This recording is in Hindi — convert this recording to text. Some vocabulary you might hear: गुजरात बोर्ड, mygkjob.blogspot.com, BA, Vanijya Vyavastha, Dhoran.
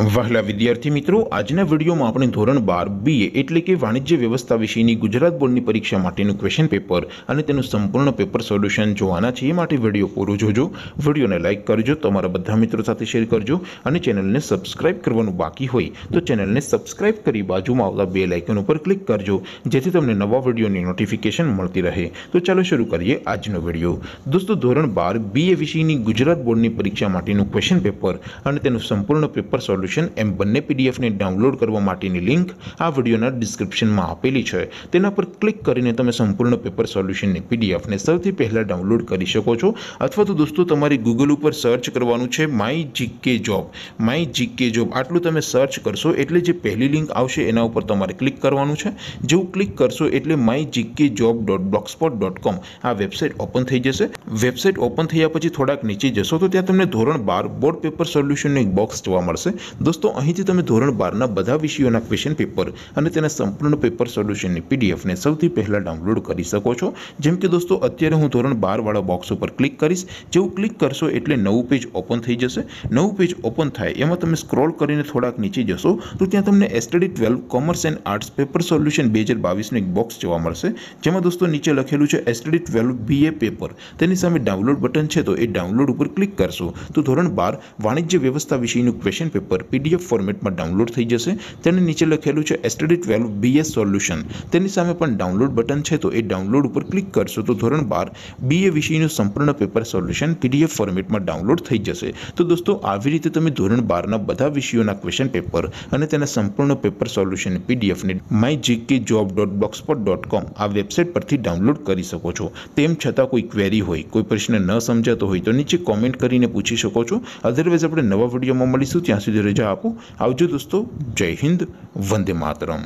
वहला विद्यार्थी मित्रों, आजना विडियो में आपणे धोरण 12 BA एटले के वाणिज्य व्यवस्था विषयनी गुजरात बोर्ड की परीक्षा माटेनुं क्वेश्चन पेपर अने तेनुं संपूर्ण पेपर सोल्यूशन जोवाना छे। ए माटे विडियो पूरो जोजो, विडियो ने लाइक करजो, तमारा बधा मित्रों साथे शेर करजो अने चेनल ने सब्सक्राइब करवानुं बाकी होय तो चेनल ने सब्सक्राइब करी बाजुमां आवता बेल आइकन उपर क्लिक करजो, जेथी तमने नवा विडियोनी नोटिफिकेशन मळती रहे। तो चालो शुरू करिए आजनो विडियो। दोस्तों, धोरण 12 BA विषयनी गुजरात बोर्ड की परीक्षा माटेनुं क्वेश्चन पेपर अने तेनुं संपूर्ण पेपर सोल्यूशन एम बने पीडीएफ ने डाउनलॉड करवा माटेनी लिंक आ विडियोना डिस्क्रिप्शन में आपेली है। तेना पर क्लिक करीने तमे संपूर्ण पेपर सोल्यूशन पीडीएफ ने सौथी पहला डाउनलॉड करी शको छो। अथवा तो दोस्तों तमारे गूगल पर सर्च करवानुं छे माय जीके जॉब। आटलुं तमे सर्च करशो एटले जे पहली लिंक आवशे एना उपर तमारे क्लिक करवानुं छे। जेवुं क्लिक करशो एटले mygkjob.blogspot.com आ वेबसाइट ओपन थई जशे। वेबसाइट ओपन थया पछी थोड़ाक नीचे जशो तो त्यां तमने धोरण 12 बोर्ड पेपर सोल्यूशन एक बॉक्स जोवा मळशे। दोस्तों, अहींथी तमे धोरण 12 ना बधा विषयोना क्वेश्चन पेपर अने तेना संपूर्ण पेपर सोल्यूशननी पीडीएफ ने सौथी पहला डाउनलॉड करी शको छो। जेम के दोस्तों अत्यारे हूँ धोरण 12 वाळा बॉक्स पर क्लिक करीश। जेवुं क्लिक करशो एटले नवुं पेज ओपन थई जशे। नवुं पेज ओपन थाय एमां तमे स्क्रॉल करीने थोड़ाक नीचे जशो तो त्यां तमने STD 12 commerce and arts paper solution 2022 नो एक बॉक्स जोवा मळशे, जेमां दोस्तों नीचे लखेलुं छे एसटीडी 12 बीए पेपर। तेनी सामे डाउनलॉड बटन छे तो ए डाउनलॉड उपर क्लिक करशो तो धोरण 12 वाणिज्य व्यवस्था विषयनुं क्वेश्चन पेपर पर पीडीएफ फॉर्मेट में डाउनलॉड थी जैसे। तेने नीचे लखेलू है एसटीडी 12 बीएस सोल्यूशन। तेनी सामे पण डाउनलॉड बटन है तो ए डाउनलॉड पर क्लिक करशो तो धोरण 12 बीए विषयनुं संपूर्ण पेपर सोल्यूशन पीडीएफ फॉर्मेट में डाउनलॉड थी जैसे। तो दोस्तों आवी रीते तमे धोरण 12 ना बधा विषयोना क्वेश्चन पेपर अने तेना संपूर्ण पेपर सोल्यूशन पीडीएफ ने mygkjob.blogspot.com आ वेबसाइट परथी डाउनलॉड करी शको छो। तेम छतां कोई क्वेरी होय, कोई प्रश्न न समजातो होय तो नीचे कॉमेंट करीने पूछी शको छो। अदरवाइज आपणे नवा विडियोमां मळीशुं, त्यां सुधी रजा आपो। आवजो दोस्तों, जय हिंद, वंदे मातरम।